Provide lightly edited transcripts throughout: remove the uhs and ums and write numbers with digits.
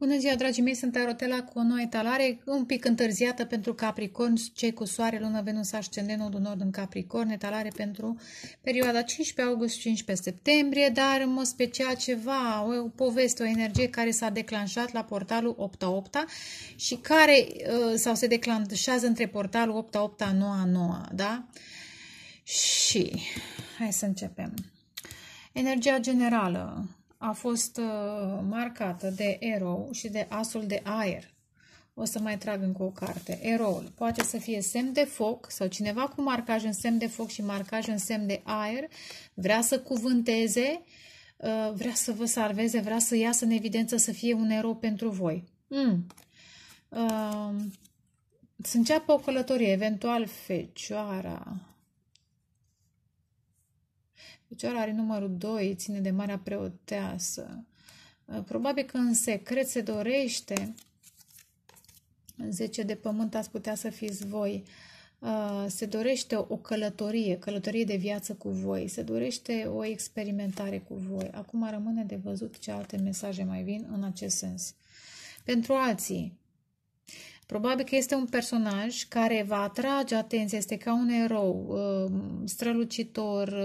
Bună ziua, dragii mei, sunt Tarotela cu o nouă etalare, un pic întârziată pentru Capricorn, cei cu Soare, Lună, Venus, Ascendent, Nodul Nord în Capricorn, etalare pentru perioada 15 august, 15 septembrie, dar în mod special ceva, o poveste, o energie care s-a declanșat la portalul 8-8 și care, sau se declanșează între portalul 8-8, 9-9, da? Și hai să începem. Energia generală a fost marcată de erou și de asul de aer. O să mai trag încă o carte. Eroul poate să fie semn de foc sau cineva cu marcaj în semn de foc și marcaj în semn de aer. Vrea să cuvânteze, vrea să vă salveze, vrea să iasă în evidență, să fie un erou pentru voi. Să înceapă o călătorie, eventual Fecioara. Fecioara are numărul 2, ține de Marea Preoteasă. Probabil că în secret se dorește, în 10 de pământ ați putea să fiți voi, se dorește o călătorie, călătorie de viață cu voi, se dorește o experimentare cu voi. Acum rămâne de văzut ce alte mesaje mai vin în acest sens. Pentru alții, probabil că este un personaj care va atrage atenția, este ca un erou strălucitor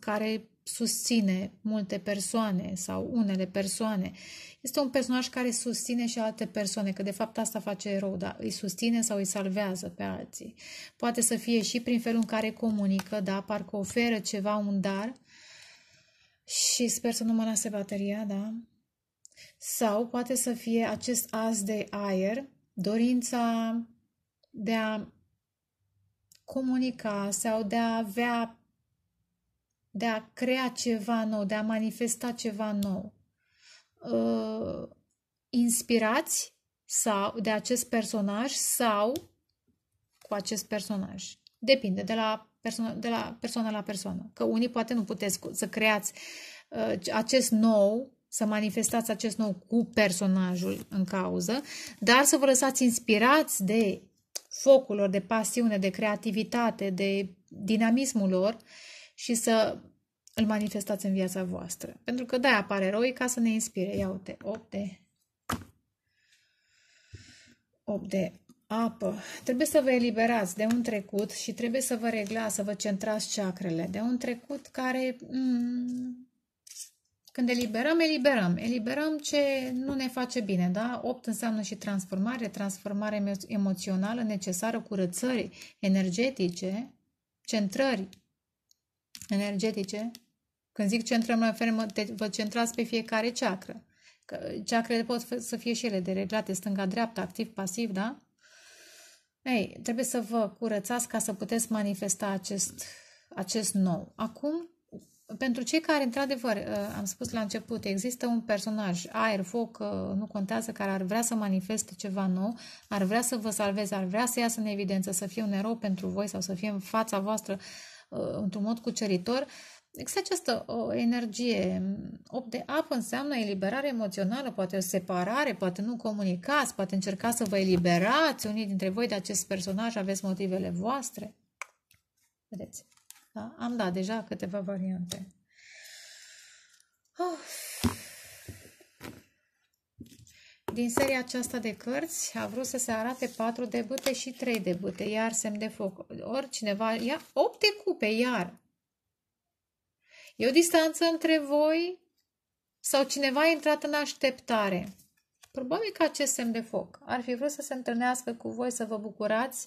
care susține multe persoane sau unele persoane. Este un personaj care susține și alte persoane, că de fapt asta face erou, da? Îi susține sau îi salvează pe alții. Poate să fie și prin felul în care comunică, da? Parcă oferă ceva, un dar, și sper să nu mă lase bateria, da? Sau poate să fie acest as de aer, dorința de a comunica sau de a avea, de a crea ceva nou, de a manifesta ceva nou. Inspirați sau de acest personaj sau cu acest personaj. Depinde de la persoană la persoană. Că unii poate nu puteți să creați acest nou, să manifestați acest nou cu personajul în cauză, dar să vă lăsați inspirați de focul lor, de pasiune, de creativitate, de dinamismul lor și să îl manifestați în viața voastră. Pentru că de-aia apare eroi, ca să ne inspire. Ia uite, 8 de apă. Trebuie să vă eliberați de un trecut și trebuie să vă reglați, să vă centrați ceacrele. De un trecut care... Când eliberăm ce nu ne face bine, da? 8 înseamnă și transformare, transformare emoțională necesară, curățări energetice, centrări energetice. Când zic centrăm, vă centrați pe fiecare ceacră. Ceacrele pot să fie și ele dereglate, stânga-dreapta, activ-pasiv, da? Ei, trebuie să vă curățați ca să puteți manifesta acest nou. Acum, pentru cei care, într-adevăr, am spus la început, există un personaj, aer, foc, nu contează, care ar vrea să manifeste ceva nou, ar vrea să vă salveze, ar vrea să iasă în evidență, să fie un erou pentru voi sau să fie în fața voastră într-un mod cuceritor. Există această energie. 8 de apă înseamnă eliberare emoțională, poate o separare, poate nu comunicați, poate încercați să vă eliberați unii dintre voi de acest personaj, aveți motivele voastre. Vedeți? Da? Am dat deja câteva variante. Din seria aceasta de cărți a vrut să se arate 4 de bâte și 3 de bâte, iar semn de foc. Oricineva ia 8 de cupe, iar. E o distanță între voi sau cineva a intrat în așteptare. Probabil că acest semn de foc ar fi vrut să se întâlnească cu voi, să vă bucurați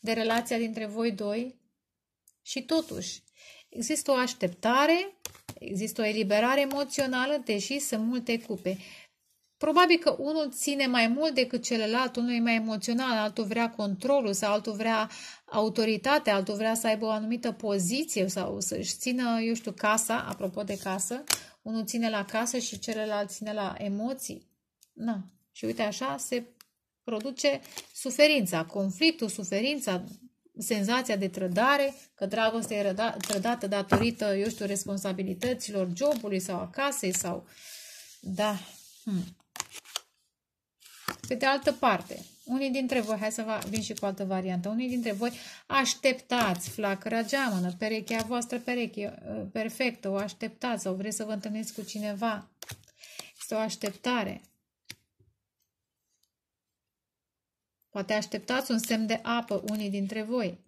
de relația dintre voi doi. Și totuși, există o așteptare, există o eliberare emoțională, deși sunt multe cupe. Probabil că unul ține mai mult decât celălalt, unul e mai emoțional, altul vrea controlul sau altul vrea autoritate, altul vrea să aibă o anumită poziție sau să-și țină, eu știu, casa, apropo de casă. Unul ține la casă și celălalt ține la emoții. Na. Și uite, așa se produce suferința, conflictul, suferința, senzația de trădare, că dragostea e trădată datorită, eu știu, responsabilităților, jobului sau a casei sau... Da. Pe de altă parte, unii dintre voi, hai să vin și cu altă variantă, unii dintre voi așteptați flacăra geamănă, perechea voastră, pereche perfectă, o așteptați sau vreți să vă întâlniți cu cineva. Este o așteptare. Poate așteptați un semn de apă, unii dintre voi.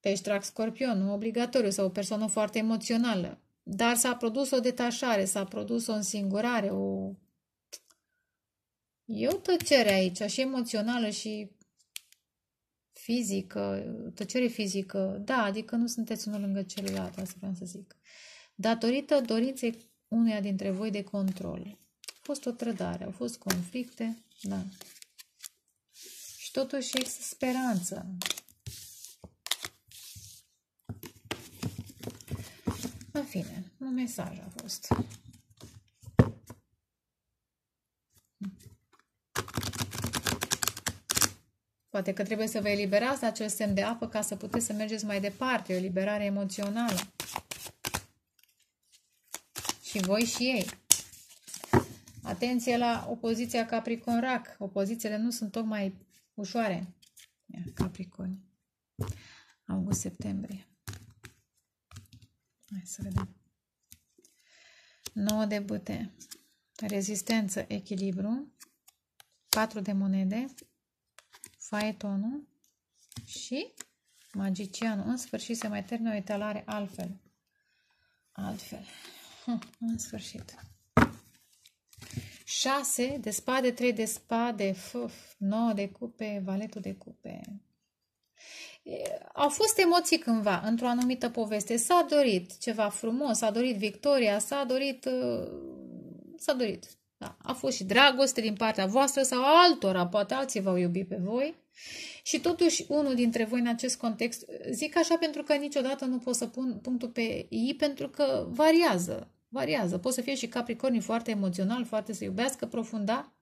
Pești, drac, scorpion, nu obligatoriu, sau o persoană foarte emoțională. Dar s-a produs o detașare, s-a produs o însingurare, o... E o tăcere aici, și emoțională, și fizică, tăcere fizică. Da, adică nu sunteți unul lângă celălalt, asta vreau să zic. Datorită dorinței uneia dintre voi de control. A fost o trădare, au fost conflicte, da. Și totuși există speranță. În fine, un mesaj a fost. Poate că trebuie să vă eliberați acel semn de apă ca să puteți să mergeți mai departe. O eliberare emoțională. Și voi și ei. Atenție la opoziția Capricorn-Rac. Opozițiile nu sunt tocmai ușoare. Ia, Capricorn. August-septembrie. Hai să vedem. 9 de bâte. Rezistență, echilibru. 4 de monede. Faetonul și Magicianul. În sfârșit se mai termină o etalare altfel. În sfârșit. 6 de spade, 3 de spade, 9 de cupe, valetul de cupe. Au fost emoții cândva, într-o anumită poveste. S-a dorit ceva frumos, s-a dorit victoria, s-a dorit. Da. A fost și dragoste din partea voastră sau altora, poate alții v-au iubit pe voi. Și totuși unul dintre voi în acest context, zic așa pentru că niciodată nu pot să pun punctul pe i, pentru că variază. Pot să fie și Capricornii foarte emoțional, foarte să iubească profunda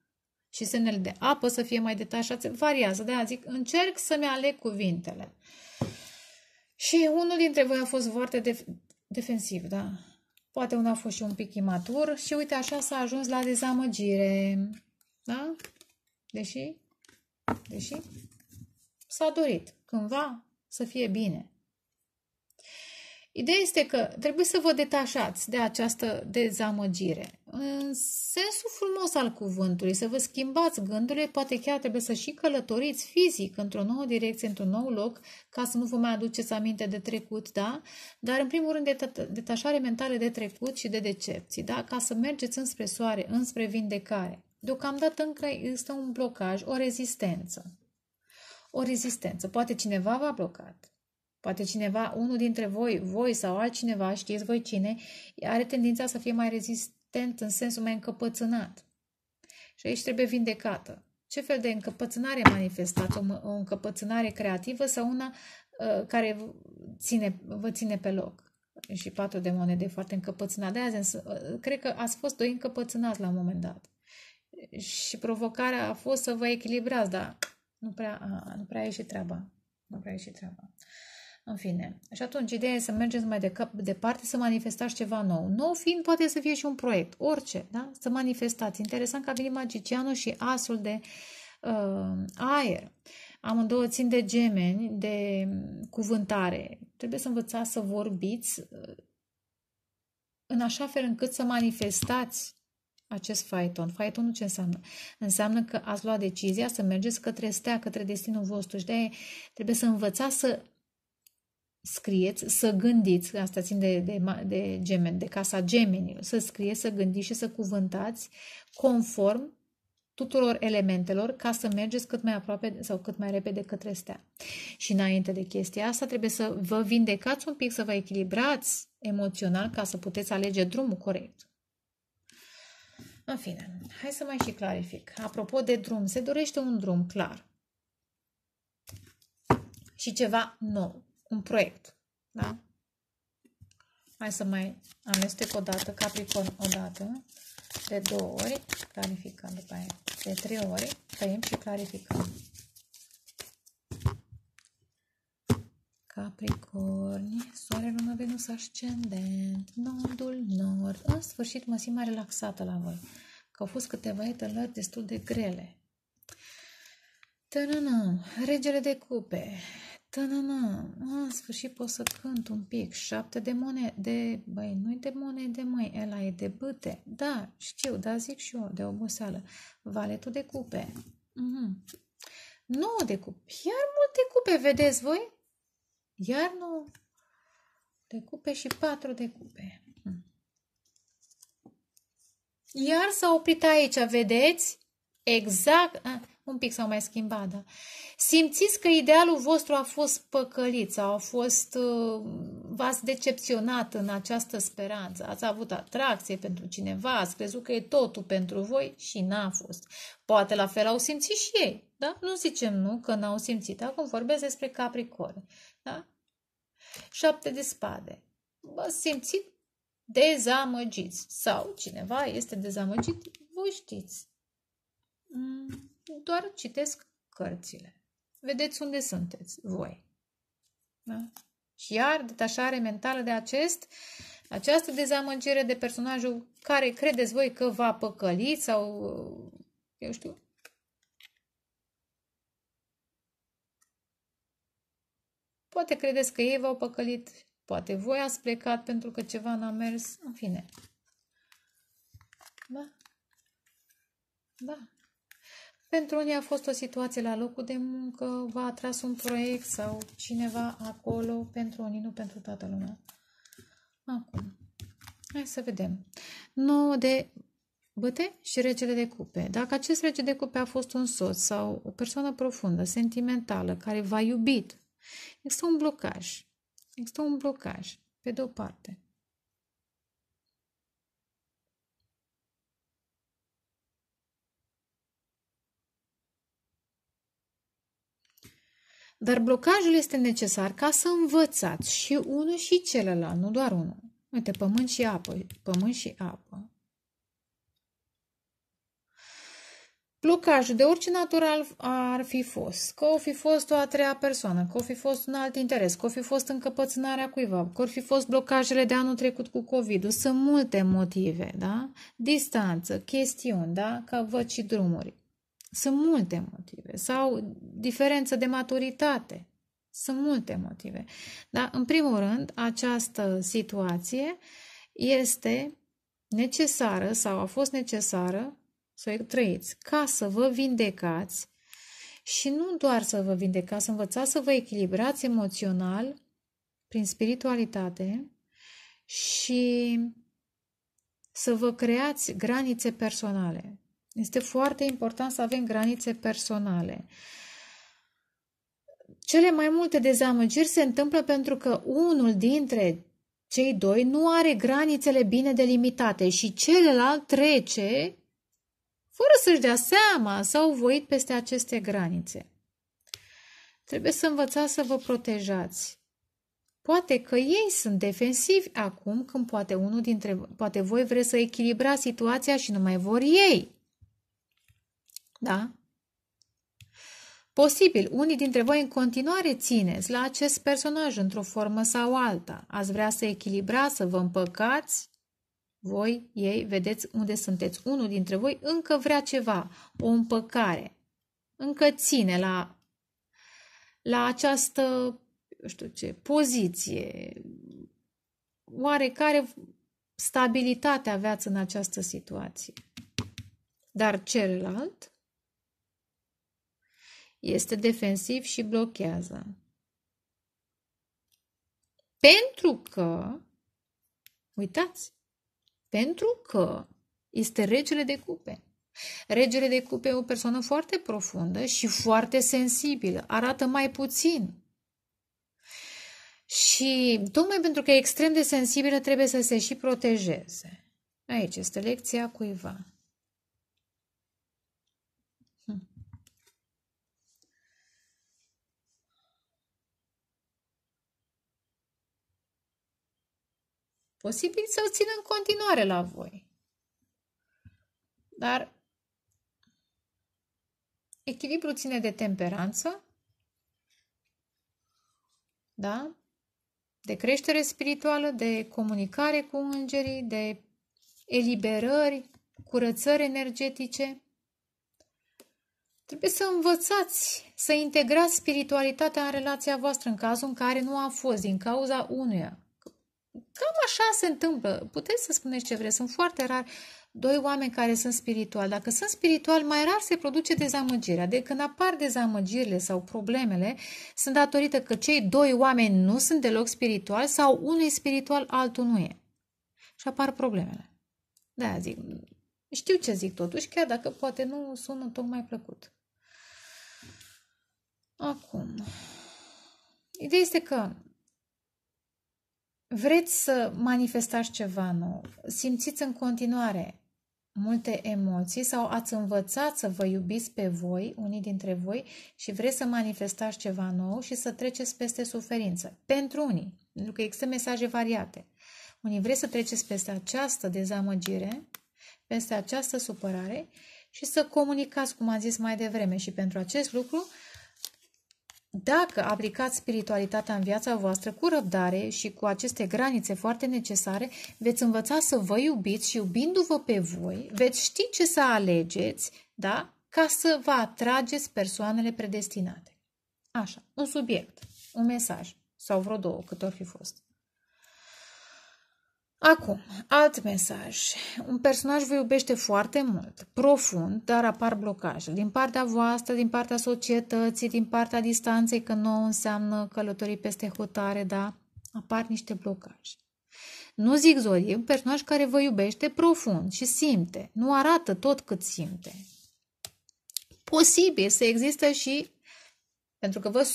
și semnele de apă să fie mai detașați, variază. De-aia zic, încerc să-mi aleg cuvintele. Și unul dintre voi a fost foarte defensiv, da? Poate unul a fost și un pic imatur și uite așa s-a ajuns la dezamăgire, da? Deși s-a dorit cândva să fie bine. Ideea este că trebuie să vă detașați de această dezamăgire. În sensul frumos al cuvântului, să vă schimbați gândurile, poate chiar trebuie să și călătoriți fizic într-o nouă direcție, într-un nou loc, ca să nu vă mai aduceți aminte de trecut, da? Dar în primul rând de detașare mentală de trecut și de decepții, da? Ca să mergeți înspre soare, înspre vindecare. Deocamdată încă există un blocaj, o rezistență. O rezistență. Poate cineva v-a blocat. Poate cineva, unul dintre voi sau altcineva, știți voi cine, are tendința să fie mai rezistent în sensul mai încăpățânat. Și aici trebuie vindecată. Ce fel de încăpățânare manifestați? O încăpățânare creativă sau una care vă ține pe loc? Și 4 de monede foarte încăpățânat. De azi, cred că ați fost doi încăpățânați la un moment dat. Și provocarea a fost să vă echilibrați, dar nu prea a ieșit treaba. În fine. Și atunci, ideea e să mergeți mai departe, să manifestați ceva nou. Nou fiind, poate să fie și un proiect, orice, da? Să manifestați. Interesant că a venit Magicianul și Asul de Aer. Amândouă țin de gemeni, de cuvântare. Trebuie să învățați să vorbiți în așa fel încât să manifestați acest Faeton. Faetonul ce înseamnă? Înseamnă că ați luat decizia să mergeți către stea, către destinul vostru. Și de-aia trebuie să învățați să scrieți, să gândiți, asta țin de gemeni, de casa gemenilor, să scrieți, să gândiți și să cuvântați conform tuturor elementelor ca să mergeți cât mai aproape sau cât mai repede către stea. Și înainte de chestia asta trebuie să vă vindecați un pic, să vă echilibrați emoțional ca să puteți alege drumul corect. În fine, hai să mai și clarific. Apropo de drum, se dorește un drum clar și ceva nou. Un proiect, da? Hai să mai amestec o dată, Capricorn o dată, de 2 ori, clarificăm după aia, de 3 ori, tăiem și clarificăm. Capricorn, soare, lună, Venus, ascendent, nodul nord. În sfârșit mă simt mai relaxată la voi, că au fost câteva etalări destul de grele. Regele de cupe, În sfârșit pot să cânt un pic. 7 de monede. Băi, nu-i de monede, măi. Ela e de bâte. Da, știu, dar zic și eu, de oboseală. Valetul de cupe. 9 de cupe. Iar multe cupe, vedeți voi? Iar 9 de cupe și 4 de cupe. Iar s-a oprit aici, vedeți? Exact. Un pic s-au mai schimbat, da. Simțiți că idealul vostru a fost păcălit sau a fost, v-ați decepționat în această speranță. Ați avut atracție pentru cineva, ați crezut că e totul pentru voi și n-a fost. Poate la fel au simțit și ei, da? Nu zicem nu că n-au simțit. Acum vorbesc despre Capricorn, da? 7 de spade. V-ați simțit dezamăgiți sau cineva este dezamăgit, voi știți. Doar citesc cărțile. Vedeți unde sunteți voi. Da? Și iar detașare mentală de această dezamăgire de personajul care credeți voi că v-a păcălit sau, eu știu, poate credeți că ei v-au păcălit, poate voi ați plecat pentru că ceva n-a mers, în fine. Da? Da. Pentru unii a fost o situație la locul de muncă, v-a atras un proiect sau cineva acolo, pentru unii, nu pentru toată lumea. Acum, hai să vedem. 9 de bâte și regele de cupe. Dacă acest rege de cupe a fost un soț sau o persoană profundă, sentimentală, care v-a iubit, există un blocaj. Există un blocaj, pe de o parte. Dar blocajul este necesar ca să învățați și unul și celălalt, nu doar unul. Uite, pământ și apă, pământ și apă. Blocajul de orice natural ar fi fost, că o fi fost o a treia persoană, că o fi fost un alt interes, că o fi fost încăpățânarea cuiva, că o fi fost blocajele de anul trecut cu COVID-ul. Sunt multe motive, da? Distanță, chestiuni, da? Că văd și drumuri. Sunt multe motive. Sau diferență de maturitate. Sunt multe motive. Dar, în primul rând, această situație este necesară sau a fost necesară să o trăiți ca să vă vindecați și nu doar să vă vindecați, să învățați să vă echilibrați emoțional prin spiritualitate și să vă creați granițe personale. Este foarte important să avem granițe personale. Cele mai multe dezamăgiri se întâmplă pentru că unul dintre cei doi nu are granițele bine delimitate și celălalt trece fără să-și dea seama sau voit peste aceste granițe. Trebuie să învățați să vă protejați. Poate că ei sunt defensivi acum, când poate unul dintre poate voi vreți să echilibrați situația și nu mai vor ei. Da? Posibil, unii dintre voi în continuare țineți la acest personaj într-o formă sau alta. Ați vrea să echilibrați, să vă împăcați. Voi, ei, vedeți unde sunteți. Unul dintre voi încă vrea ceva, o împăcare. Încă ține la această, eu știu ce, poziție. Oarecare stabilitate aveați în această situație. Dar celălalt este defensiv și blochează. Pentru că, uitați, pentru că este regele de cupe. Regele de cupe e o persoană foarte profundă și foarte sensibilă, arată mai puțin. Și tocmai pentru că e extrem de sensibilă trebuie să se și protejeze. Aici este lecția cuiva. Posibil să-l țină în continuare la voi. Dar echilibrul ține de temperanță, da? De creștere spirituală, de comunicare cu îngerii, de eliberări, curățări energetice. Trebuie să învățați să integrați spiritualitatea în relația voastră în cazul în care nu a fost, din cauza unuia. Cam așa se întâmplă. Puteți să spuneți ce vreți. Sunt foarte rari doi oameni care sunt spirituali. Dacă sunt spirituali, mai rar se produce dezamăgirea. De când apar dezamăgirile sau problemele, sunt datorită că cei doi oameni nu sunt deloc spirituali sau unul e spiritual, altul nu e. Și apar problemele. De-aia zic. Știu ce zic totuși, chiar dacă poate nu sună tocmai plăcut. Acum, ideea este că vreți să manifestați ceva nou, simțiți în continuare multe emoții sau ați învățat să vă iubiți pe voi, unii dintre voi, și vreți să manifestați ceva nou și să treceți peste suferință. Pentru unii, pentru că există mesaje variate. Unii vreți să treceți peste această dezamăgire, peste această supărare și să comunicați, cum am zis mai devreme. Și pentru acest lucru, dacă aplicați spiritualitatea în viața voastră cu răbdare și cu aceste granițe foarte necesare, veți învăța să vă iubiți și iubindu-vă pe voi, veți ști ce să alegeți, da? Ca să vă atrageți persoanele predestinate. Așa, un subiect, un mesaj sau vreo două, cât or fi fost. Acum, alt mesaj. Un personaj vă iubește foarte mult, profund, dar apar blocaje. Din partea voastră, din partea societății, din partea distanței, că nouă înseamnă călătorii peste hotare, da? Apar niște blocaje. Nu zic zorie, un personaj care vă iubește profund și simte. Nu arată tot cât simte. Posibil să există și, pentru că vă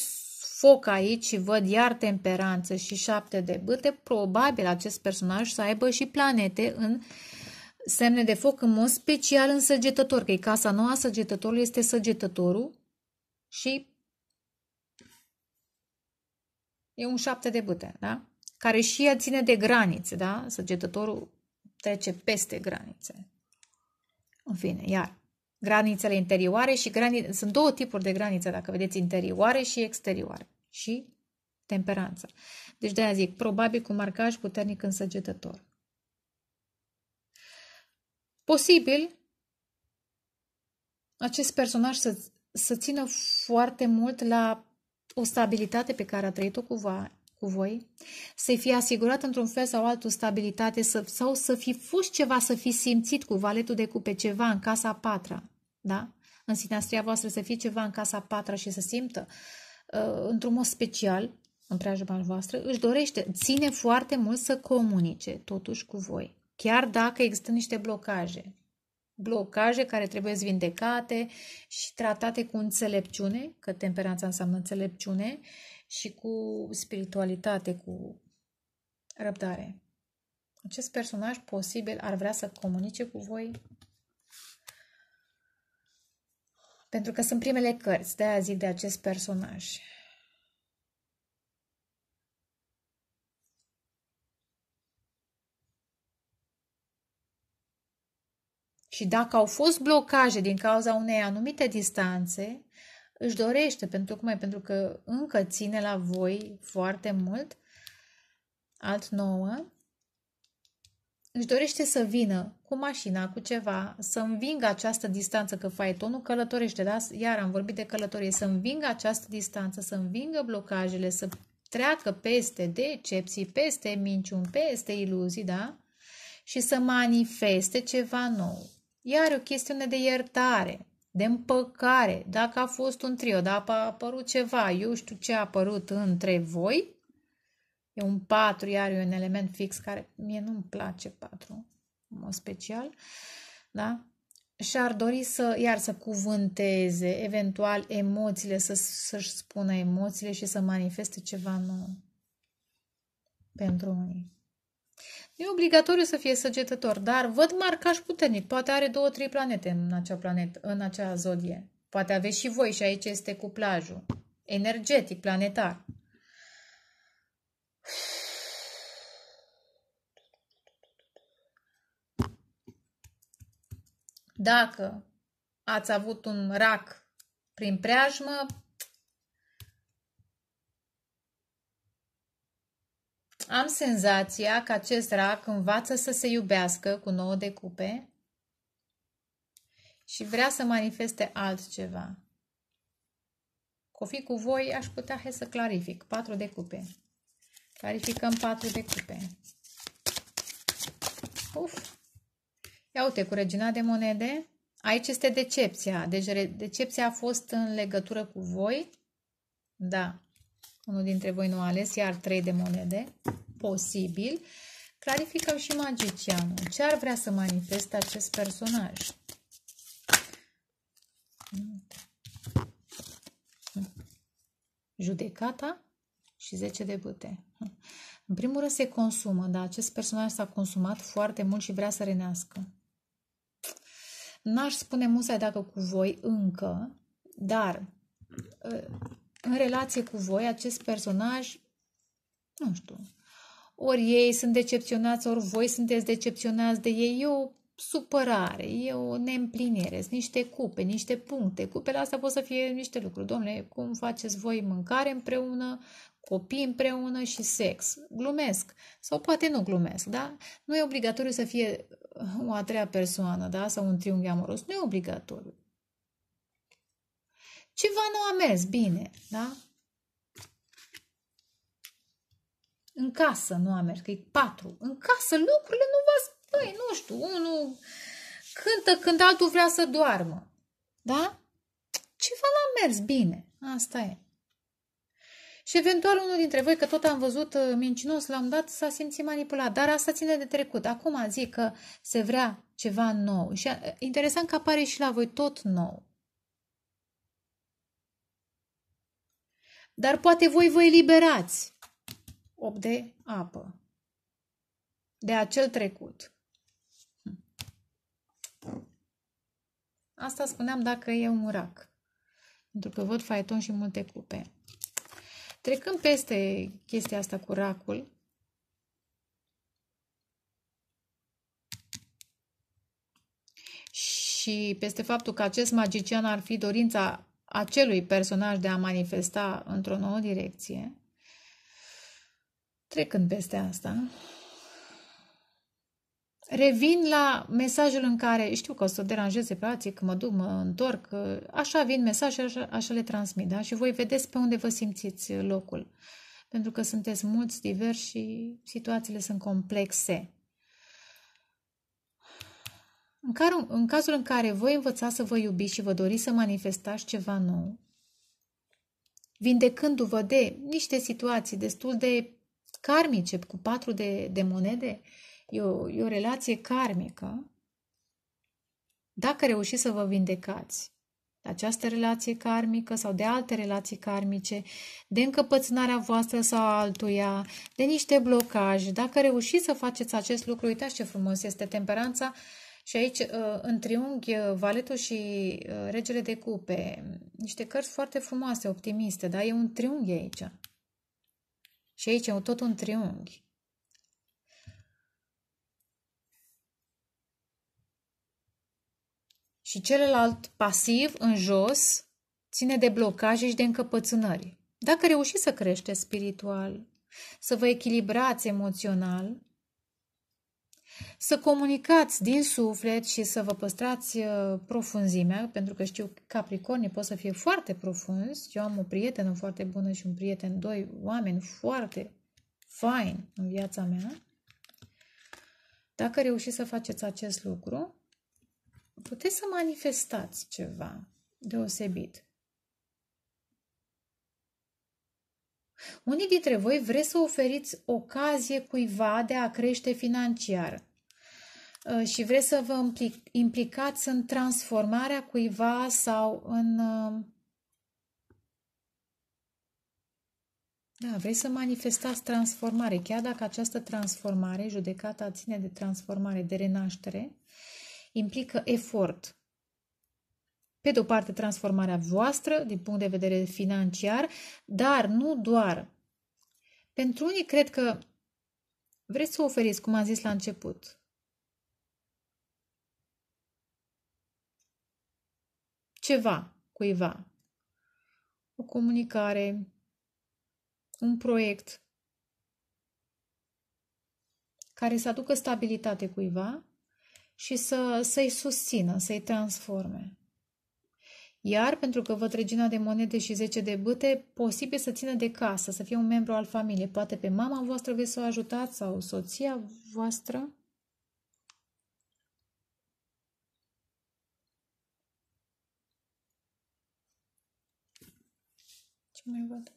foc aici și văd iar temperanță și 7 de bâte, probabil acest personaj să aibă și planete în semne de foc, în mod special în săgetător, că e casa nouă a săgetătorului, este săgetătorul și e un 7 de bâte, da? Care și ea ține de granițe, da? Săgetătorul trece peste granițe. În fine, iar granițele interioare și sunt două tipuri de granițe, dacă vedeți, interioare și exterioare. Și temperanță. Deci de-aia zic, probabil cu marcaj puternic însăgetător. Posibil acest personaj să țină foarte mult la o stabilitate pe care a trăit-o cu voi, să-i fie asigurat într-un fel sau altul stabilitate sau să fi fost ceva, să fi simțit cu valetul de cupe ceva în casa a patra, da? În sinastria voastră să fie ceva în casa a patra și să simtă într-un mod special în preajma voastră, își dorește, ține foarte mult să comunice totuși cu voi, chiar dacă există niște blocaje care trebuie vindecate și tratate cu înțelepciune, că temperanța înseamnă înțelepciune, și cu spiritualitate, cu răbdare. Acest personaj posibil ar vrea să comunice cu voi pentru că sunt primele cărți, de-aia zic de acest personaj. Și dacă au fost blocaje din cauza unei anumite distanțe, își dorește, pentru că încă ține la voi foarte mult, alt 9, își dorește să vină cu mașina, cu ceva, să învingă această distanță, că faetonul călătorește, da? Iar am vorbit de călătorie, să învingă această distanță, să învingă blocajele, să treacă peste decepții, peste minciuni, peste iluzii, da? Și să manifeste ceva nou. Iar o chestiune de iertare, de împăcare, dacă a fost un trio, dacă a apărut ceva, eu știu ce a apărut între voi, e un 4, iar e un element fix care mie nu-mi place 4, în mod special, da? Și ar dori să cuvânteze, eventual, emoțiile, să-și spună emoțiile și să manifeste ceva nou pentru unii. Nu e obligatoriu să fie săgetător, dar văd marcaj puternic. Poate are 2-3 planete în acea zodie. Poate aveți și voi și aici este cuplajul energetic, planetar. Dacă ați avut un rac prin preajmă, am senzația că acest rac învață să se iubească cu 9 de cupe și vrea să manifeste altceva. Cu fi cu voi, aș putea să clarific. 4 de cupe. Clarificăm 4 de cupe. Uf! Ia uite, cu Regina de Monede. Aici este decepția. Deci decepția a fost în legătură cu voi. Da. Unul dintre voi nu a ales. Iar 3 de monede. Posibil. Clarificăm și magicianul. Ce ar vrea să manifeste acest personaj? Judecata și 10 de bâte. În primul rând se consumă, dar acest personaj s-a consumat foarte mult și vrea să renească. N-aș spune musai dacă cu voi încă, dar în relație cu voi acest personaj, nu știu, ori ei sunt decepționați, ori voi sunteți decepționați de ei. E o supărare, e o neîmplinire, sunt niște cupe, niște puncte. Cupele astea pot să fie niște lucruri. Dom'le, cum faceți voi mâncare împreună, copii împreună și sex? Glumesc. Sau poate nu glumesc, da? Nu e obligatoriu să fie o a treia persoană, da? Sau un triunghi amoros. Nu e obligatoriu. Ceva nu a mers bine, da? În casă nu a mers, că e 4. În casă lucrurile nu v-a... Băi, nu știu, unul cântă când altul vrea să doarmă. Da? Ceva n-a mers bine. Asta e. Și eventual unul dintre voi, că tot am văzut mincinos, l-am dat, s-a simțit manipulat. Dar asta ține de trecut. Acum zic că se vrea ceva nou. Și interesant că apare și la voi tot nou. Dar poate voi vă eliberați. 8 de apă. De acel trecut. Asta spuneam dacă e un rac. Pentru că văd faeton și multe cupe. Trecând peste chestia asta cu racul. Și peste faptul că acest magician ar fi dorința acelui personaj de a manifesta într-o nouă direcție. Trecând peste asta, revin la mesajul în care, știu că o să o deranjeze pe alții, că mă duc, mă întorc, așa vin mesajele, așa le transmit, da? Și voi vedeți pe unde vă simțiți locul. Pentru că sunteți mulți, diversi și situațiile sunt complexe. În cazul în care voi învățați să vă iubiți și vă doriți să manifestați ceva nou, vindecându-vă de niște situații destul de karmice, cu 4 de monede, e o relație karmică. Dacă reușiți să vă vindecați de această relație karmică sau de alte relații karmice, de încăpățânarea voastră sau altuia, de niște blocaje, dacă reușiți să faceți acest lucru, uitați ce frumos este temperanța și aici în triunghi valetul și regele de cupe. Niște cărți foarte frumoase, optimiste, dar e un triunghi aici. Și aici e tot un triunghi. Și celălalt pasiv, în jos, ține de blocaje și de încăpățânări. Dacă reușiți să creșteți spiritual, să vă echilibrați emoțional, să comunicați din suflet și să vă păstrați profunzimea, pentru că știu că Capricornii pot să fie foarte profunzi. Eu am o prietenă foarte bună și un prieten, 2 oameni foarte faini în viața mea. Dacă reușiți să faceți acest lucru, puteți să manifestați ceva deosebit. Unii dintre voi vreți să oferiți ocazie cuiva de a crește financiar și vreți să vă implicați în transformarea cuiva sau în... Da, vreți să manifestați transformare, chiar dacă această transformare, judecata ține de transformare, de renaștere, implică efort. Pe de o parte, transformarea voastră, din punct de vedere financiar, dar nu doar. Pentru unii, cred că vreți să oferiți, cum am zis la început, ceva, cuiva, o comunicare, un proiect care să aducă stabilitate cuiva și să-i susțină, să-i transforme. Iar, pentru că văd regina de monede și 10 de bâte, posibil să țină de casă, să fie un membru al familiei. Poate pe mama voastră veți să o ajutați sau soția voastră. Ce mai văd?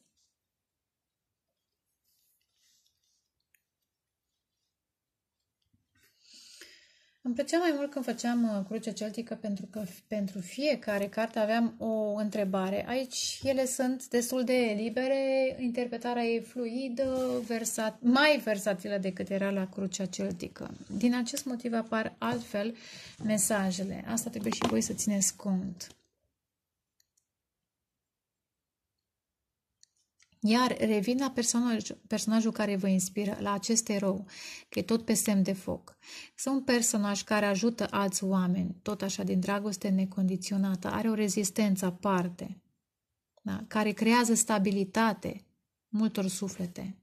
Îmi plăcea mai mult când făceam Crucea Celtică pentru că pentru fiecare carte aveam o întrebare. Aici ele sunt destul de libere, interpretarea e fluidă, mai versatilă decât era la Crucea Celtică. Din acest motiv apar altfel mesajele. Asta trebuie și voi să țineți cont. Iar revin la personajul care vă inspiră, la acest erou, că e tot pe semn de foc. Este un personaj care ajută alți oameni, tot așa, din dragoste necondiționată, are o rezistență aparte, da? Care creează stabilitate multor suflete.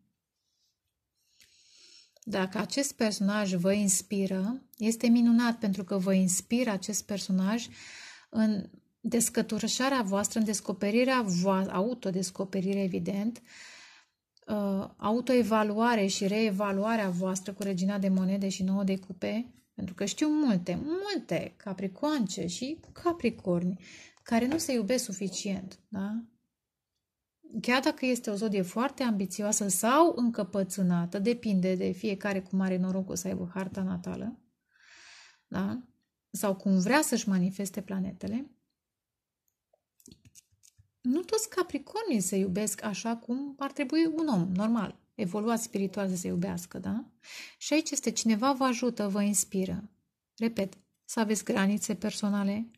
Dacă acest personaj vă inspiră, este minunat pentru că vă inspiră acest personaj în descătușarea voastră, în descoperirea voastră, autodescoperire evident, autoevaluare și reevaluarea voastră cu regina de monede și 9 de cupe, pentru că știu multe capricoance și capricorni care nu se iubesc suficient, da? Chiar dacă este o zodie foarte ambițioasă sau încăpățânată, depinde de fiecare cum are norocul să aibă harta natală, da? Sau cum vrea să-și manifeste planetele, nu toți capricornii se iubesc așa cum ar trebui un om normal, evoluat spiritual să se iubească, da? Și aici este cineva vă ajută, vă inspiră. Repet, să aveți granițe personale,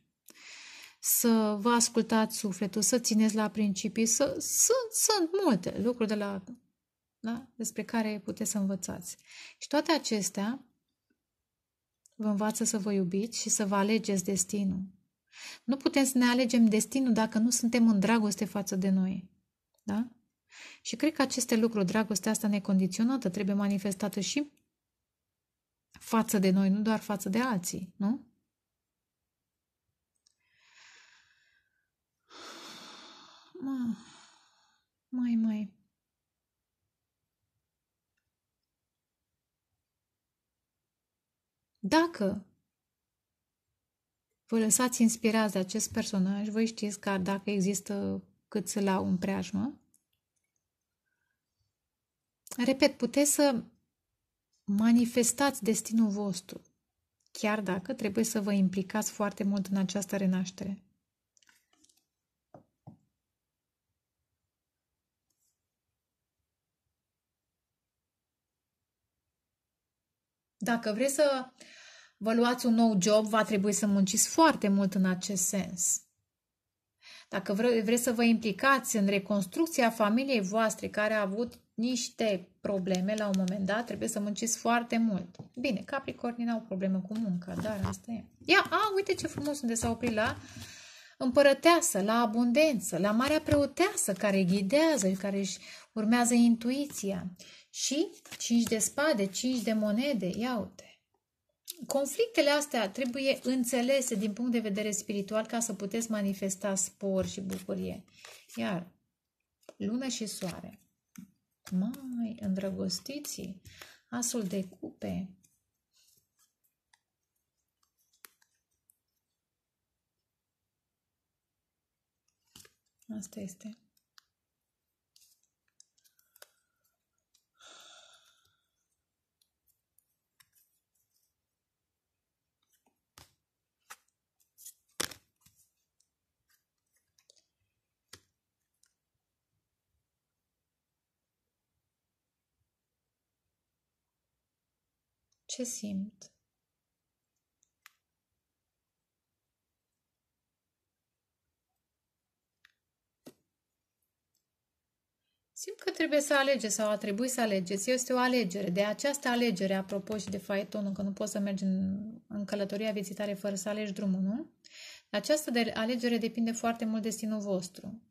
să vă ascultați sufletul, să țineți la principii, sunt multe lucruri de la, da? Despre care puteți să învățați. Și toate acestea vă învață să vă iubiți și să vă alegeți destinul. Nu putem să ne alegem destinul dacă nu suntem în dragoste față de noi. Da? Și cred că aceste lucruri, dragostea asta necondiționată, trebuie manifestată și față de noi, nu doar față de alții, nu? Mai. Dacă vă lăsați inspirați de acest personaj, voi știți că dacă există câți la un preajmă. Repet, puteți să manifestați destinul vostru, chiar dacă trebuie să vă implicați foarte mult în această renaștere. Dacă vreți să vă luați un nou job, va trebui să munciți foarte mult în acest sens. Dacă vreți să vă implicați în reconstrucția familiei voastre care a avut niște probleme la un moment dat, trebuie să munciți foarte mult. Bine, capricornii n-au problemă cu munca, dar asta e. Uite ce frumos unde s-a oprit la împărăteasă, la abundență, la Marea Preoteasă care ghidează, care își urmează intuiția. Și 5 de spade, 5 de monede, ia uite. Conflictele astea trebuie înțelese din punct de vedere spiritual ca să puteți manifesta spor și bucurie. Iar lună și soare, mai îndrăgostiții, asul de cupe. Asta este. Ce simt? Simt că trebuie să alegeți sau a trebuit să alegeți. Este o alegere. De această alegere, apropo și de Faetonul, că nu poți să mergi în călătoria vieții tale fără să alegi drumul, nu? Această alegere depinde foarte mult de destinul vostru.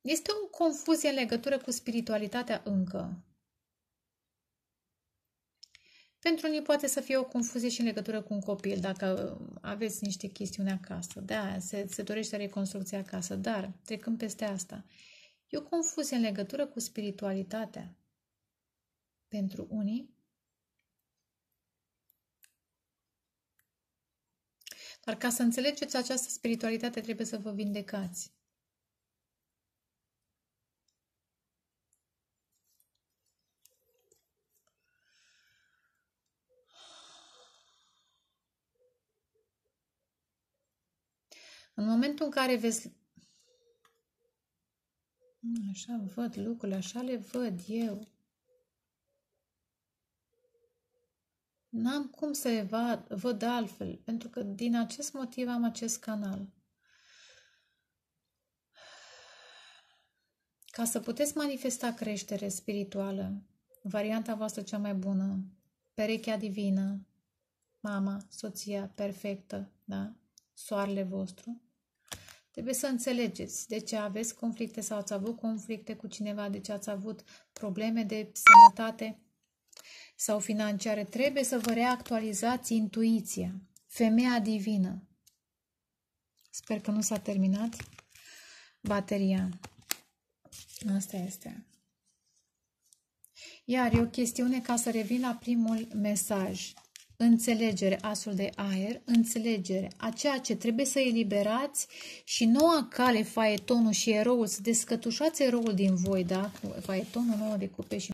Este o confuzie în legătură cu spiritualitatea încă. Pentru unii poate să fie o confuzie și în legătură cu un copil, dacă aveți niște chestiuni acasă. Da, se dorește reconstrucția acasă, dar trecând peste asta, e o confuzie în legătură cu spiritualitatea. Pentru unii, dar ca să înțelegeți această spiritualitate, trebuie să vă vindecați. În momentul în care veți... Așa văd lucrurile, așa le văd eu. N-am cum să văd altfel, pentru că din acest motiv am acest canal. Ca să puteți manifesta creștere spirituală, varianta voastră cea mai bună, perechea divină, mama, soția perfectă, da? Soarele vostru, trebuie să înțelegeți de ce aveți conflicte sau ați avut conflicte cu cineva, de ce ați avut probleme de sănătate sau financiare. Trebuie să vă reactualizați intuiția. Femeia divină. Sper că nu s-a terminat bateria. Asta este. Iar e o chestiune, ca să revin la primul mesaj. Înțelegere, asul de aer, înțelegere a ceea ce trebuie să eliberați și noua cale, faetonul și eroul, să descătușați eroul din voi, da? Faetonul, nouă de cupe și